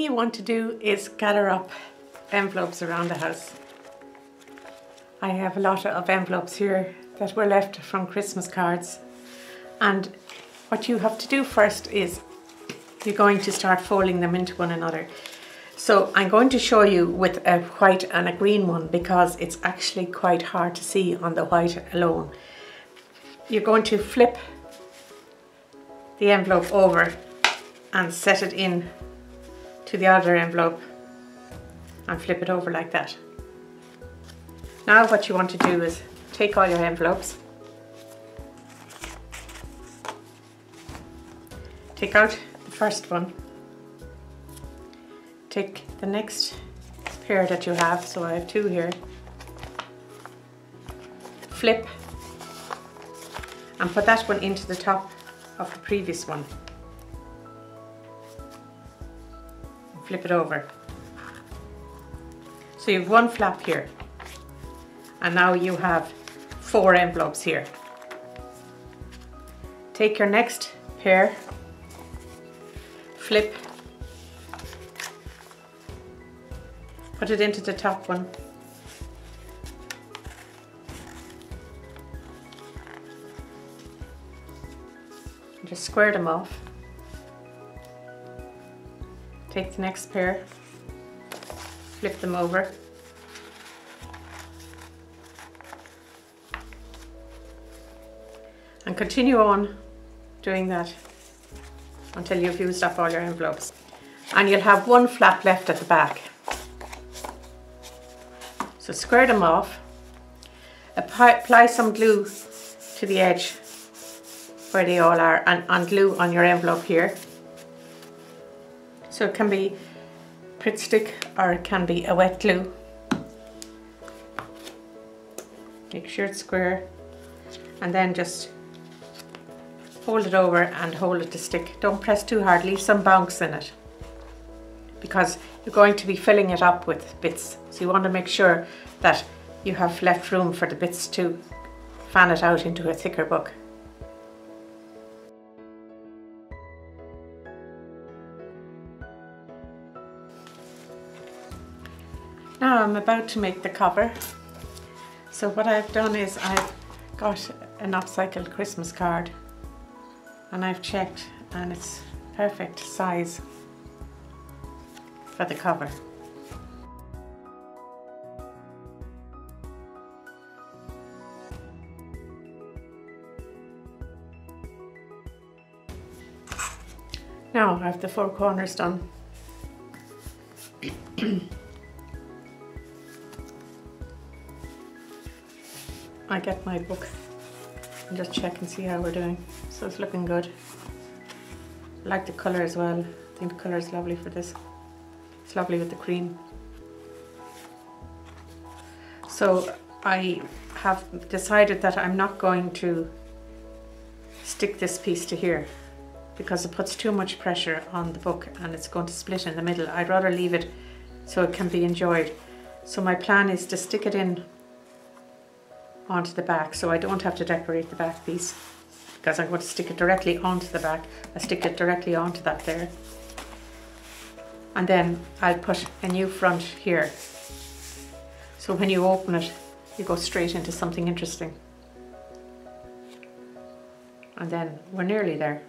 thing you want to do is gather up envelopes around the house. I have a lot of envelopes here that were left from Christmas cards, and what you have to do first is you're going to start folding them into one another. So I'm going to show you with a white and a green one because it's actually quite hard to see on the white alone. You're going to flip the envelope over and set it in to the other envelope and flip it over like that. Now what you want to do is take all your envelopes, take out the first one, take the next pair that you have, so I have two here, flip and put that one into the top of the previous one, and flip it over. So you have one flap here. And now you have four envelopes here. Take your next pair, flip, put it into the top one, and just square them off. Take the next pair, flip them over, and continue on doing that until you've used up all your envelopes. And you'll have one flap left at the back. So square them off, apply some glue to the edge where they all are, and glue on your envelope here. So it can be Pritt Stick or it can be a wet glue. Make sure it's square and then just fold it over and hold it to stick. Don't press too hard, leave some bounce in it because you're going to be filling it up with bits. So you want to make sure that you have left room for the bits to fan it out into a thicker book. Now I'm about to make the cover. So what I've done is I've got an upcycled Christmas card, and I've checked and it's perfect size for the cover. Now I have the four corners done. I get my book and just check and see how we're doing. So it's looking good. I like the colour as well. I think the colour is lovely for this. It's lovely with the cream. So I have decided that I'm not going to stick this piece to here because it puts too much pressure on the book and it's going to split in the middle. I'd rather leave it so it can be enjoyed. So my plan is to stick it in onto the back, so I don't have to decorate the back piece because I'm going to stick it directly onto the back. I stick it directly onto that there, and then I'll put a new front here, so when you open it you go straight into something interesting. And then we're nearly there.